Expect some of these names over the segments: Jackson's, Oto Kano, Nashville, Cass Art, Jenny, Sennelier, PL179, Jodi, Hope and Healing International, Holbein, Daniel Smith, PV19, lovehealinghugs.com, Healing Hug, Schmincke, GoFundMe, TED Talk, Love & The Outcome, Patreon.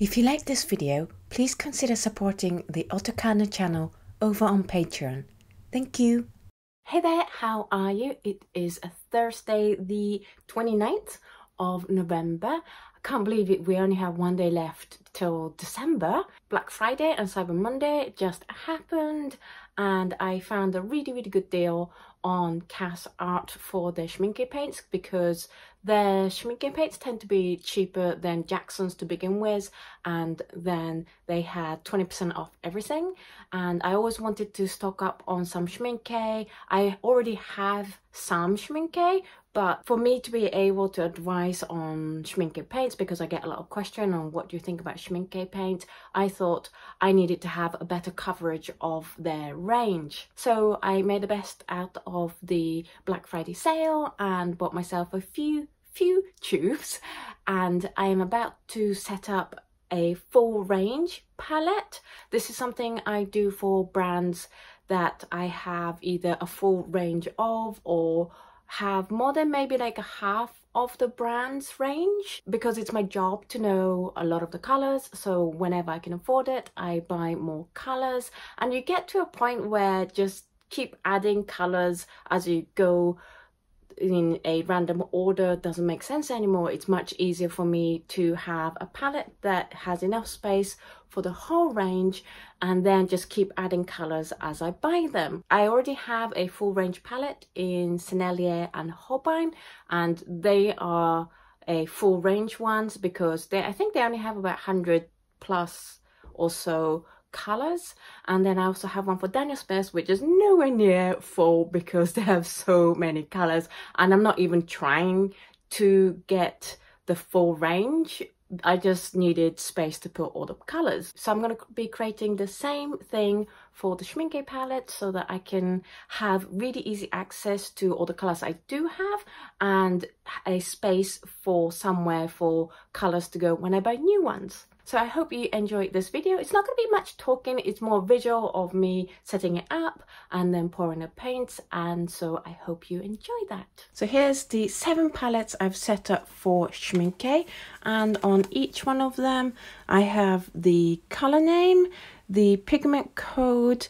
If you like this video, please consider supporting the Oto Kano channel over on Patreon. Thank you! Hey there, how are you? It is Thursday the 29th of November. I can't believe it, we only have one day left till December. Black Friday and Cyber Monday just happened and I found a really, really good deal on Cass Art for their Schmincke paints because their Schmincke paints tend to be cheaper than Jackson's to begin with, and then they had 20% off everything. And I always wanted to stock up on some Schmincke. I already have some Schmincke, but for me to be able to advise on Schmincke paints, because I get a lot of questions on what do you think about Schmincke paint, I thought I needed to have a better coverage of their range. So I made the best out of the Black Friday sale and bought myself a few tubes, and I am about to set up a full range palette. This is something I do for brands that I have either a full range of or have more than maybe like a half of the brand's range, because it's my job to know a lot of the colors. So whenever I can afford it, I buy more colors, and you get to a point where just keep adding colors as you go in a random order doesn't make sense anymore. It's much easier for me to have a palette that has enough space for the whole range and then just keep adding colors as I buy them. I already have a full range palette in Sennelier and Holbein, and they are a full range ones because I think they only have about 100 plus or so colors. And then I also have one for Daniel Smith, which is nowhere near full because they have so many colors, and I'm not even trying to get the full range. I just needed space to put all the colors. So I'm going to be creating the same thing for the Schmincke palette so that I can have really easy access to all the colors I do have and a space for somewhere for colors to go when I buy new ones. So I hope you enjoyed this video. It's not going to be much talking, it's more visual of me setting it up and then pouring the paints, and so I hope you enjoy that. So here's the 7 palettes I've set up for Schmincke, and on each one of them I have the color name, the pigment code,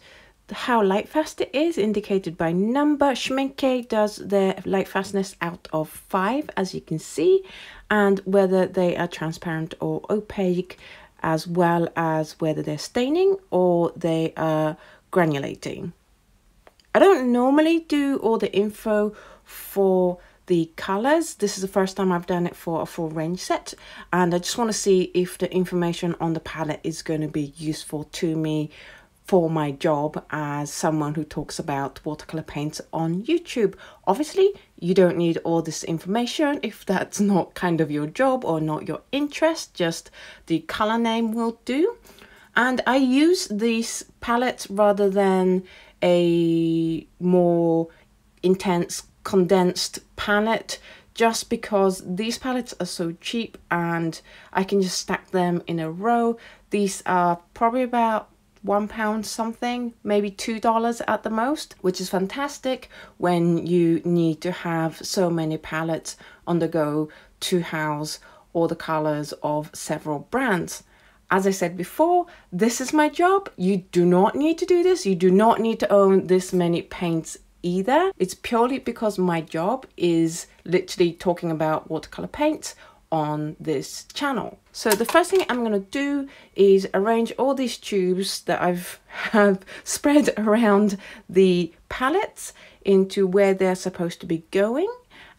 how light fast it is indicated by number. Schmincke does their light fastness out of 5, as you can see, and whether they are transparent or opaque, as well as whether they're staining or they are granulating. I don't normally do all the info for the colors. This is the first time I've done it for a full range set, and I just want to see if the information on the palette is going to be useful to me for my job as someone who talks about watercolor paints on YouTube. Obviously, you don't need all this information if that's not kind of your job or not your interest, just the color name will do. And I use these palettes rather than a more intense condensed palette, just because these palettes are so cheap and I can just stack them in a row. These are probably about £1 something, maybe $2 at the most, which is fantastic when you need to have so many palettes on the go to house all the colors of several brands. As I said before, this is my job. You do not need to do this. You do not need to own this many paints either. It's purely because my job is literally talking about watercolor paints on this channel. So the first thing I'm gonna do is arrange all these tubes that I've have spread around the palettes into where they're supposed to be going,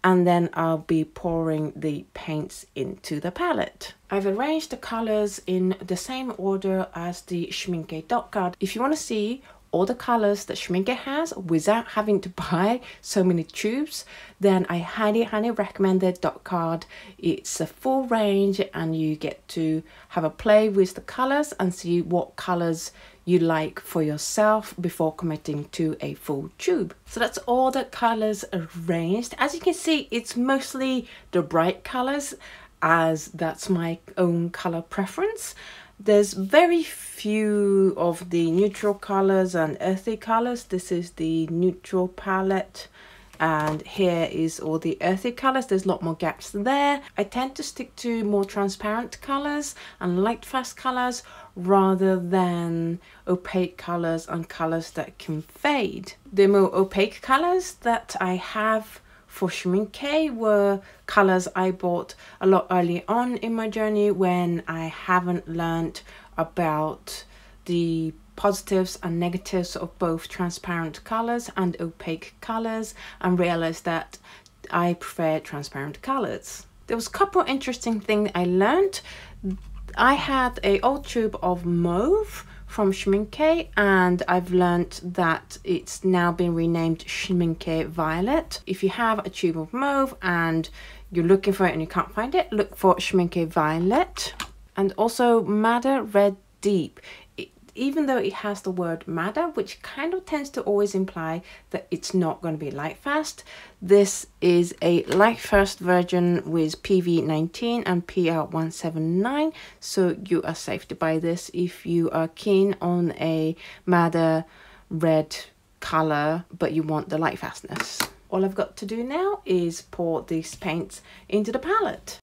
and then I'll be pouring the paints into the palette. I've arranged the colors in the same order as the Schmincke dot card. If you want to see all the colors that Schmincke has without having to buy so many tubes, then I highly recommend their dot card. It's a full range and you get to have a play with the colors and see what colors you like for yourself before committing to a full tube. So that's all the colors arranged. As you can see, it's mostly the bright colors, as that's my own color preference. There's very few of the neutral colors and earthy colors. This is the neutral palette. and here is all the earthy colors. There's a lot more gaps there. I tend to stick to more transparent colors and light fast colors rather than opaque colors and colors that can fade. The more opaque colors that I have for Schmincke were colors I bought a lot early on in my journey when I haven't learned about the positives and negatives of both transparent colors and opaque colors and realized that I prefer transparent colors. There was a couple interesting things I learned. I had an old tube of mauve from Schmincke, and I've learned that it's now been renamed Schmincke Violet. If you have a tube of mauve and you're looking for it and you can't find it, look for Schmincke Violet. And also Madder Red Deep. Even though it has the word madder, which kind of tends to always imply that it's not going to be light fast, this is a light fast version with PV19 and PL179, so you are safe to buy this if you are keen on a madder red color but you want the light fastness. All I've got to do now is pour these paints into the palette.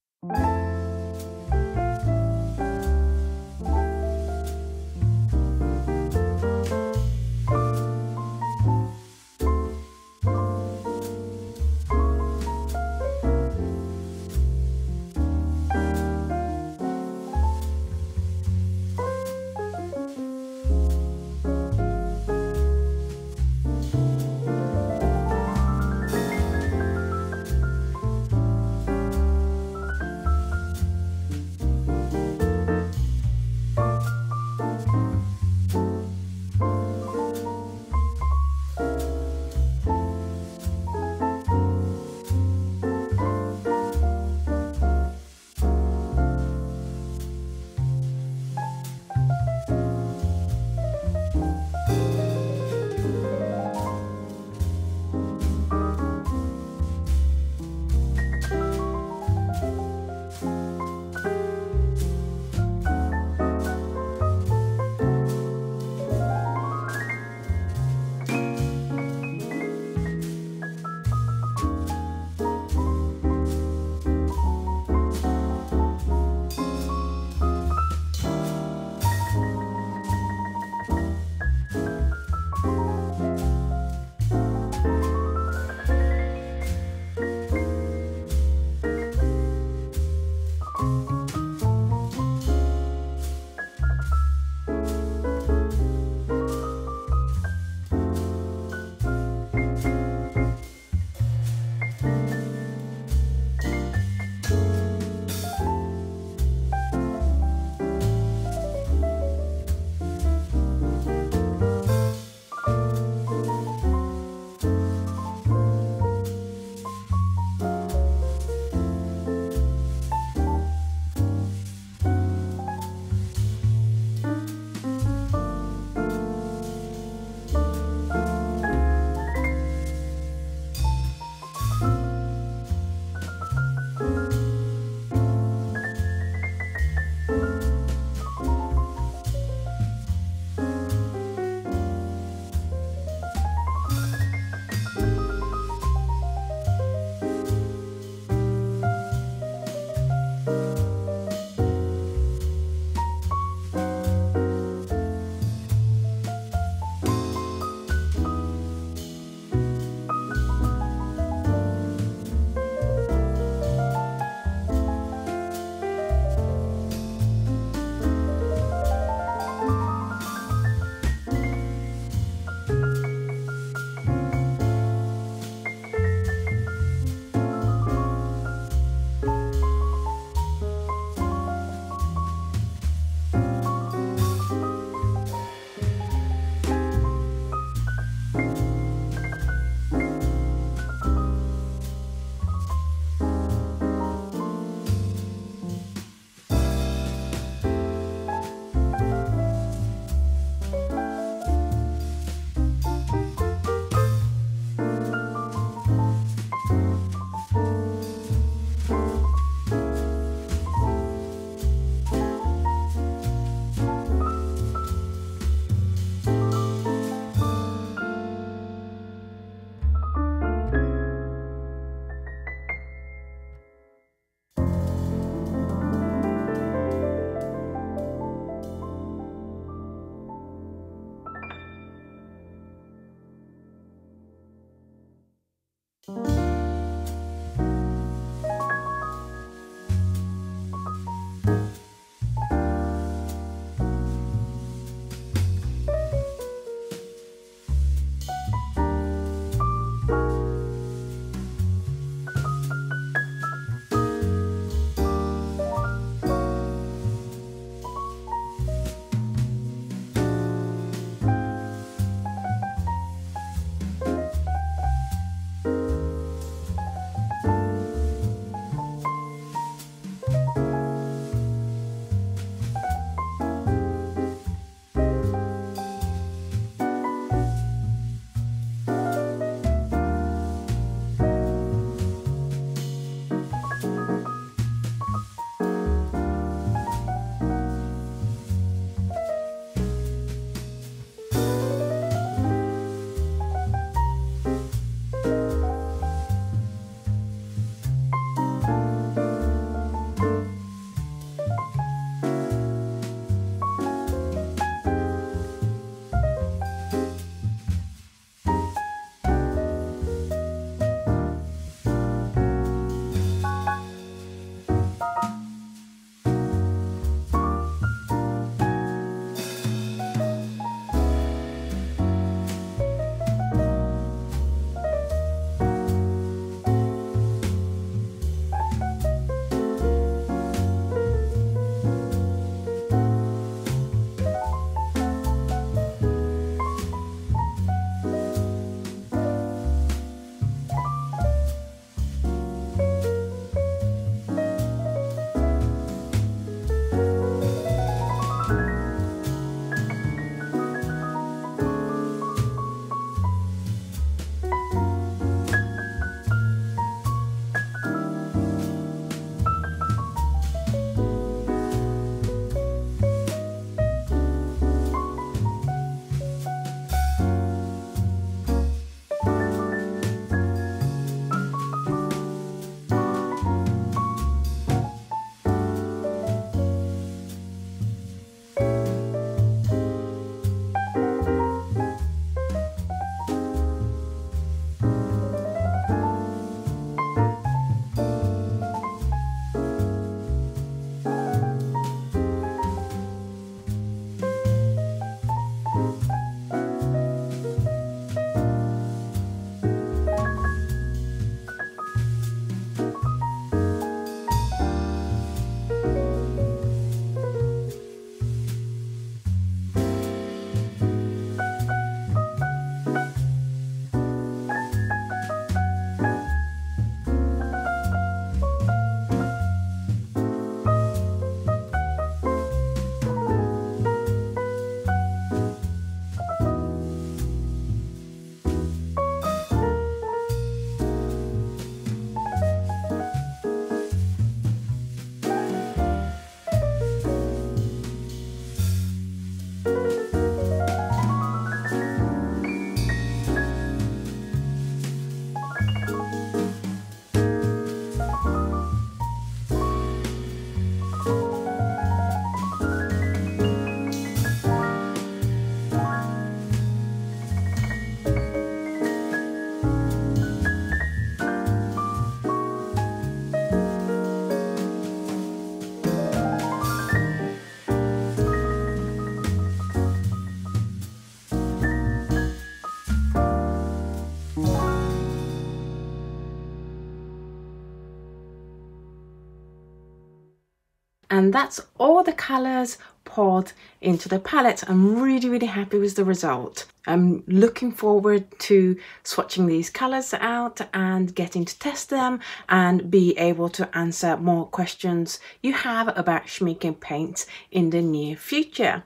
And that's all the colours poured into the palette. I'm really, really happy with the result. I'm looking forward to swatching these colours out and getting to test them and be able to answer more questions you have about Schmincke paints in the near future.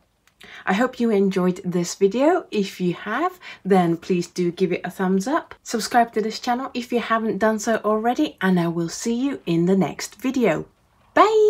I hope you enjoyed this video. If you have, then please do give it a thumbs up. Subscribe to this channel if you haven't done so already, and I will see you in the next video. Bye!